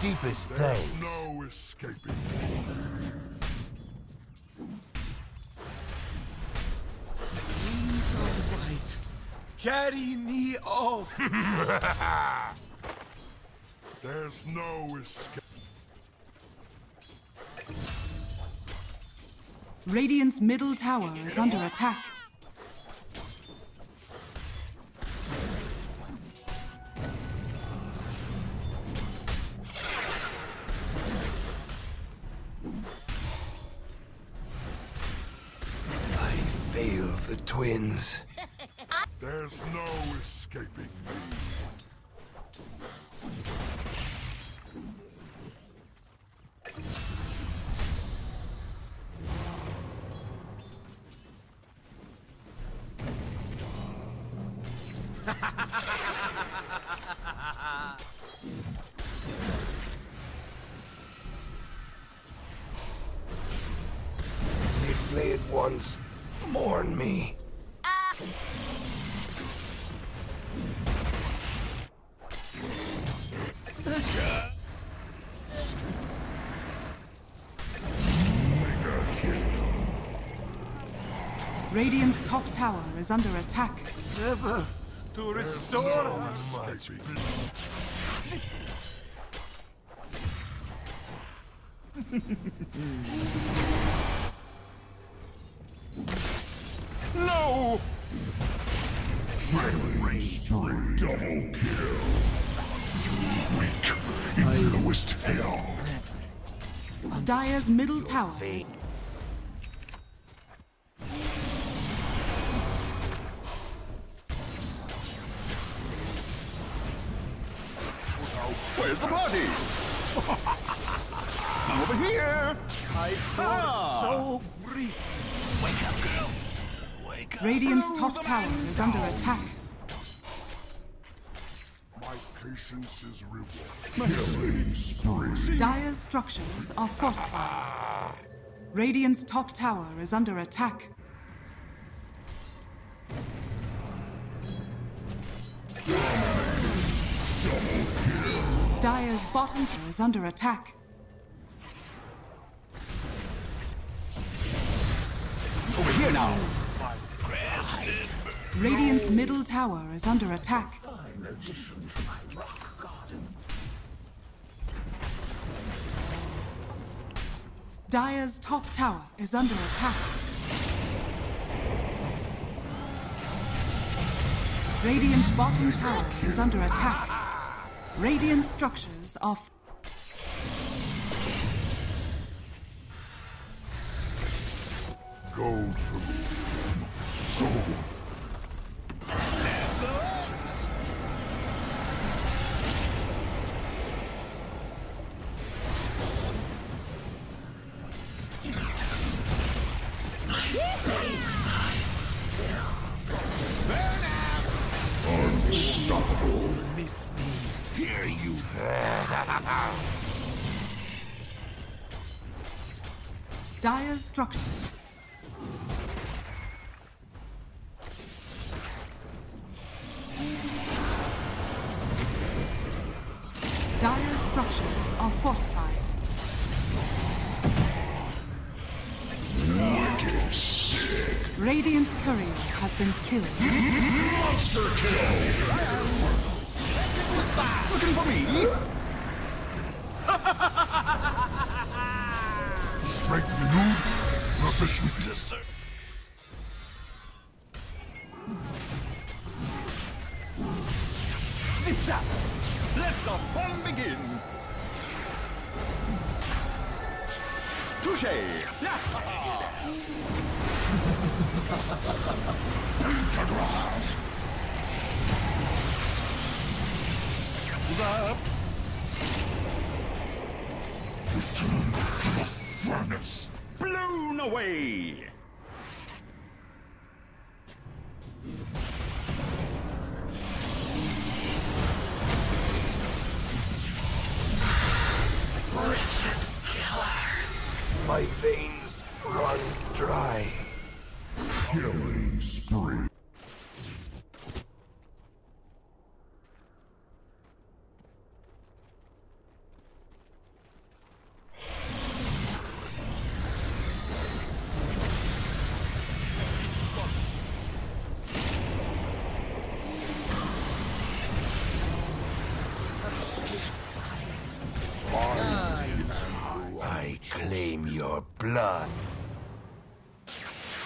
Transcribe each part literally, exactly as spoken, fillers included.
deepest There's days. No escaping. The wings of the light carry me off. There's no escape. Radiant's middle tower is under attack. I fail the twins. There's no escaping me. Deflayed ones, mourn me. Ah. Radiant's top tower is under attack. Never. To restore her. No! Rage through double kill. You weak in I the lowest hell. Dire's middle tower. Where's the party? Come over here! I saw ah. it so brief. Wake up, girl. Wake up. Radiant's top oh, tower is down. under attack. My patience is rewarded. Dire's structures are fortified. Radiant's top tower is under attack. Dire's bottom tower is under attack. Over here now! Radiant's middle tower is under attack. Dire's top tower is under attack. Radiant's bottom tower is under attack. Radiant structures are... Gold for me. Soul. Unstoppable. Miss me. Hear you. Dire's structure. Dire's structures are fortified. Wicked sick. Radiant's courier has been killed. Monster kill. Looking for me? Strength renewed, proficient. Yes, sir. Zip zap! Let the fun begin! Touché! Pentagram! Up. Return to the furnace. Blown away. Wretched killer. My veins run dry. Killing spree.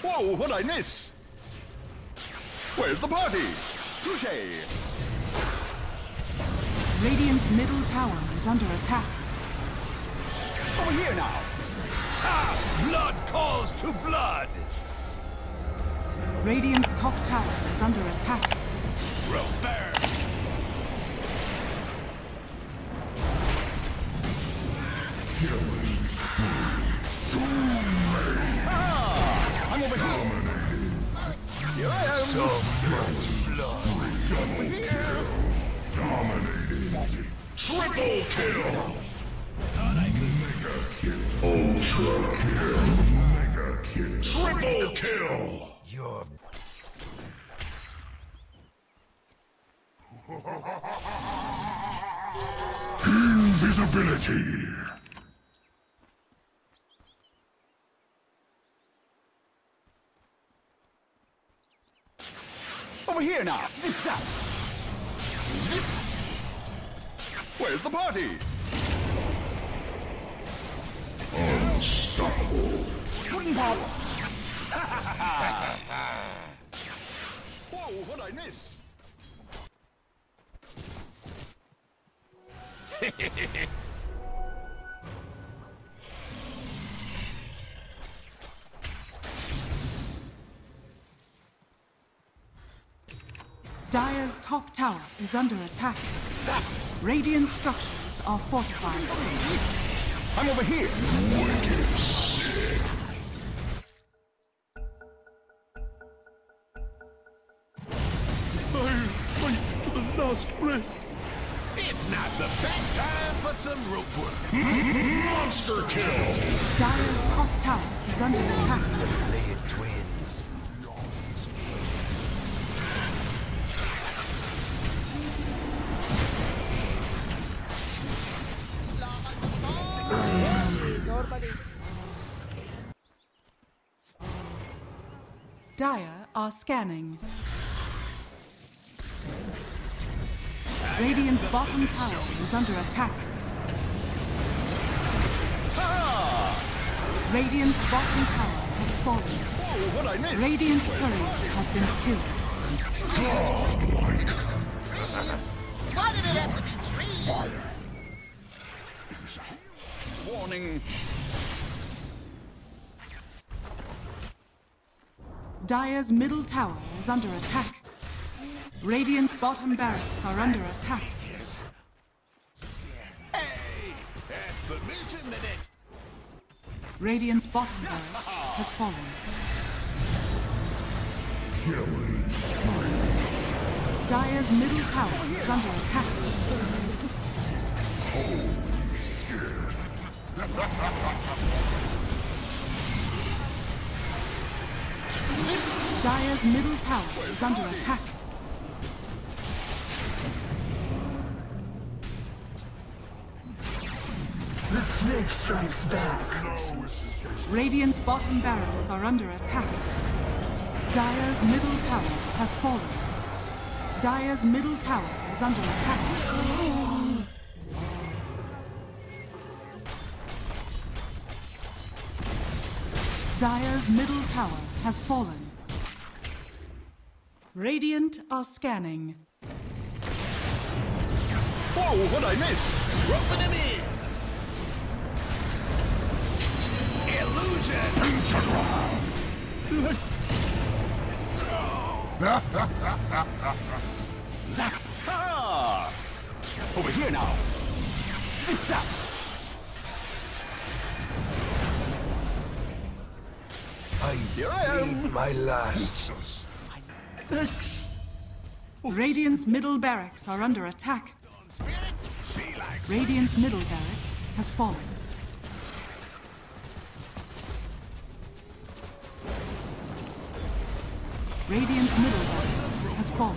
Whoa, what'd I miss? Where's the party? Touché! Radiant's middle tower is under attack. Over here now! Ah! Blood calls to blood! Radiant's top tower is under attack. Robert! Ah! I'm over here! Here I am! So blood. Double kill! Dominating! Triple kill! Ultra kill! Mega kill! Triple kill! You're... Invisibility! Over here now! Zip zap! Zip! Where's the party? Unstoppable! Wooden power! Whoa, what'd I miss? Dire's top tower is under attack. Zap! Radiant structures are fortified. I'm over here! Wicked sick! Last breath. It's not the best time for some rope work. Mm-hmm. Monster kill! Dire's top tower is under attack. Blade twins. Dire are scanning. Radiant's bottom tower is under attack. Ha! Radiant's bottom tower has fallen. Whoa, what I missed? Radiant's courier has been killed. Godlike. Why did it have to be trees? Fire. Warning. Dire's middle tower is under attack. Radiant's bottom barracks are under attack. Yes. Hey! That's permission minute! Radiant's bottom barracks has fallen. Killing. Dire's middle tower oh, yeah. is under attack. Holy shit! Dire's middle tower Where's is under party? attack. The snake strikes back. Radiant's bottom barracks are under attack. Dire's middle tower has fallen. Dire's middle tower is under attack. Dire's middle tower has fallen. Radiant are scanning. Whoa, what'd I miss? Dropping him in! Pentagram! Zap! Ah! Over here now! Zip zap! I here I am. my last. Radiant's middle barracks are under attack. Radiant's middle barracks has fallen. Radiant's middle barracks has fallen.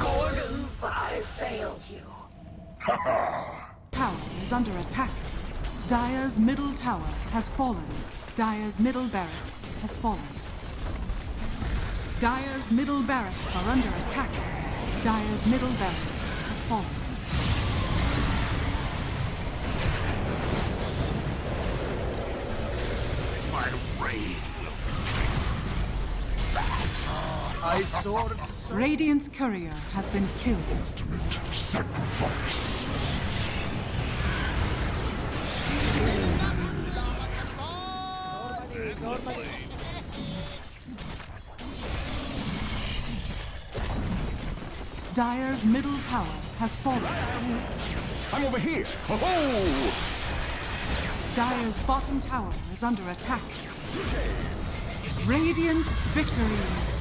Gorgons, I failed you. Tower is under attack. Dire's middle tower has fallen. Dire's middle barracks has fallen. Dire's middle barracks are under attack. Dire's middle barracks has fallen. My rage will bring back. I saw it. Radiant's courier has been killed. Ultimate sacrifice. Dire's middle tower has fallen. I'm over here! Oh-ho! Dire's bottom tower is under attack. Radiant victory!